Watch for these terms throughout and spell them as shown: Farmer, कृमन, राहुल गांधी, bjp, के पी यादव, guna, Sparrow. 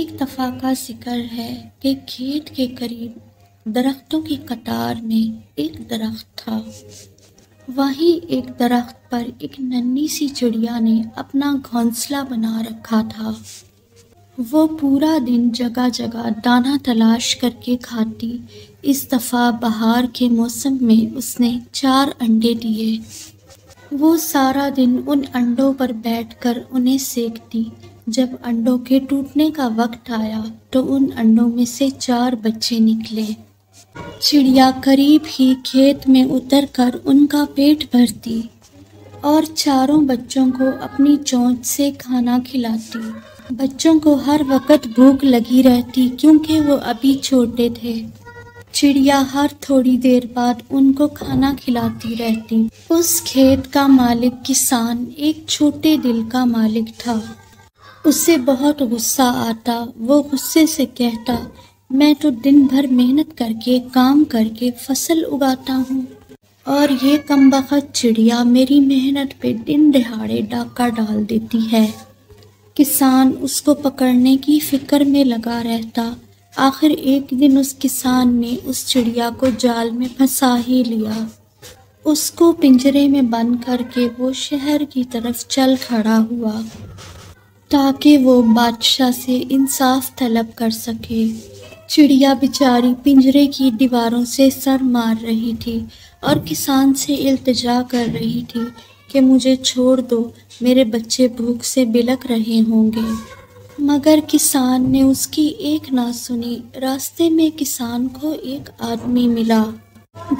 एक दफ़ा का जिक्र है कि खेत के करीब दरख्तों की कतार में एक दरख्त था। वहीं एक दरख्त पर एक नन्ही सी चिड़िया ने अपना घोंसला बना रखा था। वो पूरा दिन जगह जगह दाना तलाश करके खाती। इस दफ़ा बहार के मौसम में उसने 4 अंडे दिए। वो सारा दिन उन अंडों पर बैठकर उन्हें सेकती। जब अंडों के टूटने का वक्त आया तो उन अंडों में से 4 बच्चे निकले। चिड़िया करीब ही खेत में उतरकर उनका पेट भरती और 4 बच्चों को अपनी चोंच से खाना खिलाती। बच्चों को हर वक्त भूख लगी रहती क्योंकि वो अभी छोटे थे। चिड़िया हर थोड़ी देर बाद उनको खाना खिलाती रहती। उस खेत का मालिक किसान एक छोटे दिल का मालिक था। उससे बहुत गुस्सा आता। वो गुस्से से कहता, मैं तो दिन भर मेहनत करके काम करके फसल उगाता हूँ और ये कमबख्त चिड़िया मेरी मेहनत पे दिन दहाड़े डाका डाल देती है। किसान उसको पकड़ने की फिक्र में लगा रहता। आखिर एक दिन उस किसान ने उस चिड़िया को जाल में फंसा ही लिया। उसको पिंजरे में बंद करके वो शहर की तरफ चल खड़ा हुआ ताकि वो बादशाह से इंसाफ तलब कर सके। चिड़िया बेचारी पिंजरे की दीवारों से सर मार रही थी और किसान से इल्तिजा कर रही थी कि मुझे छोड़ दो, मेरे बच्चे भूख से बिलक रहे होंगे। मगर किसान ने उसकी एक ना सुनी। रास्ते में किसान को एक आदमी मिला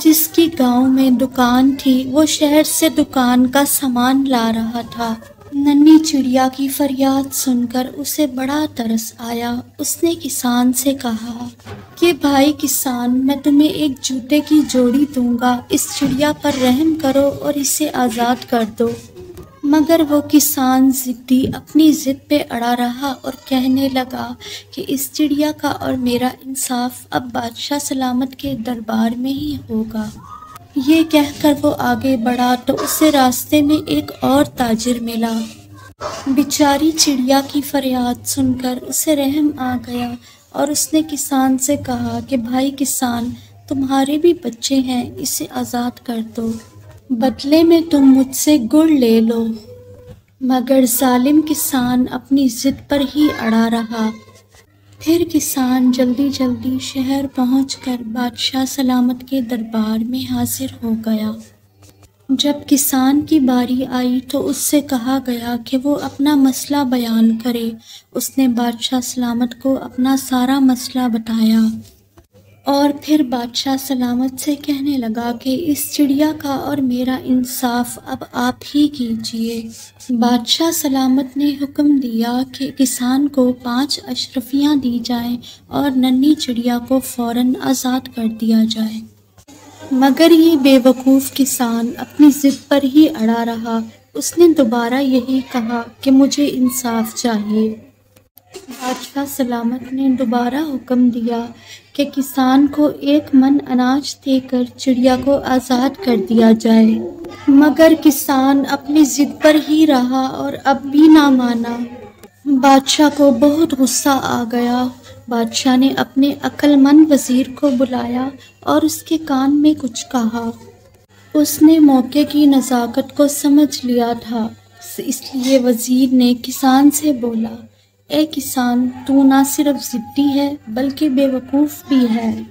जिसकी गांव में दुकान थी। वो शहर से दुकान का सामान ला रहा था। नन्ही चिड़िया की फरियाद सुनकर उसे बड़ा तरस आया। उसने किसान से कहा कि भाई किसान, मैं तुम्हें एक जूते की जोड़ी दूंगा। इस चिड़िया पर रहम करो और इसे आज़ाद कर दो। मगर वो किसान ज़िद्दी अपनी ज़िद पे अड़ा रहा और कहने लगा कि इस चिड़िया का और मेरा इंसाफ अब बादशाह सलामत के दरबार में ही होगा। ये कहकर वो आगे बढ़ा तो उसे रास्ते में एक और ताजिर मिला। बेचारी चिड़िया की फरियाद सुनकर उसे रहम आ गया और उसने किसान से कहा कि भाई किसान, तुम्हारे भी बच्चे हैं, इसे आज़ाद कर दो, बदले में तुम मुझसे गुड़ ले लो। मगर जालिम किसान अपनी ज़िद पर ही अड़ा रहा। फिर किसान जल्दी जल्दी शहर पहुंचकर बादशाह सलामत के दरबार में हाजिर हो गया। जब किसान की बारी आई तो उससे कहा गया कि वो अपना मसला बयान करे। उसने बादशाह सलामत को अपना सारा मसला बताया और फिर बादशाह सलामत से कहने लगा कि इस चिड़िया का और मेरा इंसाफ अब आप ही कीजिए। बादशाह सलामत ने हुक्म दिया कि किसान को 5 अशरफियाँ दी जाएं और नन्ही चिड़िया को फ़ौरन आज़ाद कर दिया जाए। मगर ये बेवकूफ़ किसान अपनी ज़िद पर ही अड़ा रहा। उसने दोबारा यही कहा कि मुझे इंसाफ चाहिए। बादशाह सलामत ने दोबारा हुक्म दिया कि किसान को 1 मन अनाज देकर चिड़िया को आज़ाद कर दिया जाए। मगर किसान अपनी ज़िद पर ही रहा और अब भी ना माना। बादशाह को बहुत गुस्सा आ गया। बादशाह ने अपने अक्लमंद वज़ीर को बुलाया और उसके कान में कुछ कहा। उसने मौके की नज़ाकत को समझ लिया था, इसलिए वज़ीर ने किसान से बोला, ए किसान, तू ना सिर्फ ज़िद्दी है बल्कि बेवकूफ़ भी है।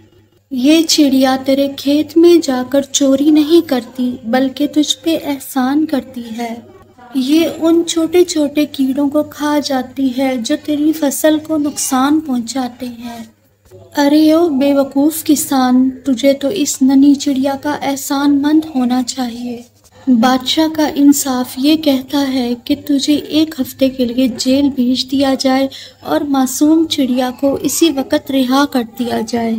ये चिड़िया तेरे खेत में जाकर चोरी नहीं करती बल्कि तुझ पे एहसान करती है। ये उन छोटे छोटे कीड़ों को खा जाती है जो तेरी फसल को नुकसान पहुंचाते हैं। अरे ओ बेवकूफ़ किसान, तुझे तो इस नन्ही चिड़िया का एहसानमंद होना चाहिए। बादशाह का इंसाफ ये कहता है कि तुझे 1 हफ्ते के लिए जेल भेज दिया जाए और मासूम चिड़िया को इसी वक्त रिहा कर दिया जाए।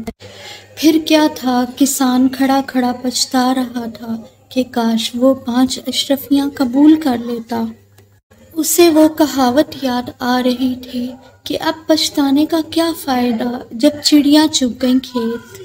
फिर क्या था, किसान खड़ा खड़ा पछता रहा था कि काश वो 5 अशरफियाँ कबूल कर लेता। उसे वो कहावत याद आ रही थी कि अब पछताने का क्या फ़ायदा जब चिड़िया चुग गई खेत।